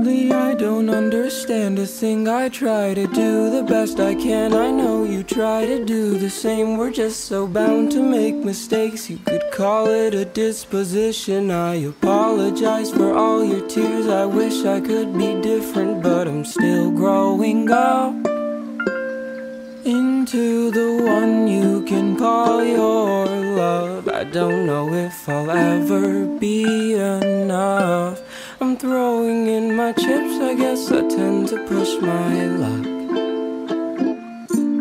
Lately I don't understand a thing. I try to do the best I can. I know you try to do the same. We're just so bound to make mistakes. You could call it a disposition. I apologize for all your tears. I wish I could be different, but I'm still growing up into the one you can call your love. I don't know if I'll ever be enough. I'm throwing in my chips, I guess I tend to push my luck.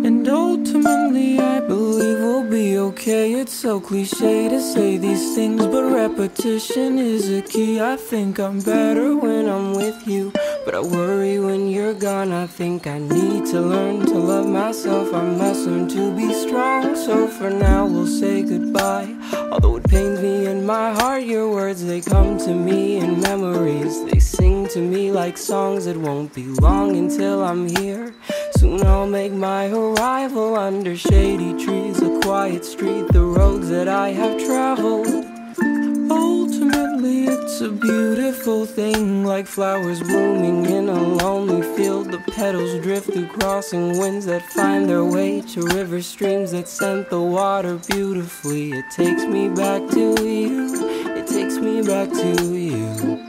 And ultimately I believe we'll be okay. It's so cliche to say these things, but repetition is a key. I think I'm better when I'm with you, but I worry when you're gone. I think I need to learn to love myself. I must learn to be strong. So for now we'll say goodbye. Although it pains me in my heart, your words, they come to me in memories. They sing to me like songs. It won't be long until I'm here. Soon I'll make my arrival under shady trees, a quiet street, the roads that I have traveled. Ultimately it's a beautiful thing, like flowers blooming in a lonely field. The petals drift through crossing winds that find their way to river streams that scent the water beautifully. It takes me back to you, it takes me back to you.